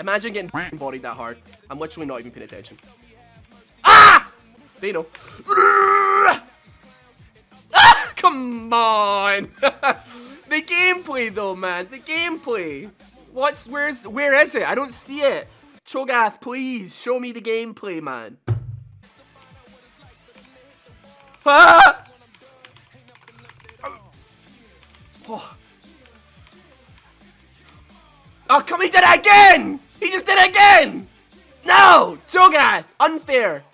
Imagine getting bodied that hard. I'm literally not even paying attention. Ah! They know. Ah! Come on! The gameplay though, man. The gameplay. Where is it? I don't see it. Cho'Gath, please show me the gameplay, man. Ah! Oh. Oh, come, he did it again! He just did it again! No! Cho'Gath! Unfair!